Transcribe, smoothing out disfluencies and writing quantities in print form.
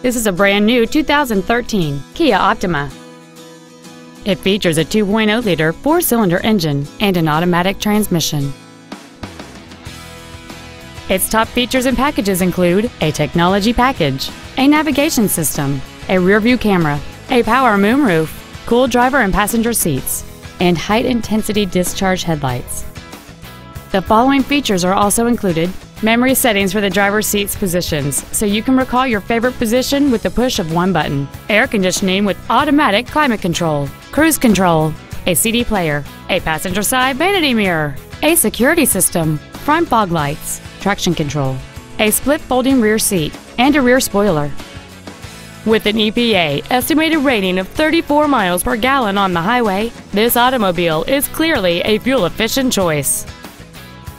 This is a brand new 2013 Kia Optima. It features a 2.0-liter 4-cylinder engine and an automatic transmission. Its top features and packages include a technology package, a navigation system, a rear-view camera, a power moonroof, cool driver and passenger seats, and height-intensity discharge headlights. The following features are also included: memory settings for the driver's seat's positions, so you can recall your favorite position with the push of one button, air conditioning with automatic climate control, cruise control, a CD player, a passenger side vanity mirror, a security system, front fog lights, traction control, a split folding rear seat, and a rear spoiler. With an EPA estimated rating of 34 miles per gallon on the highway, this automobile is clearly a fuel-efficient choice.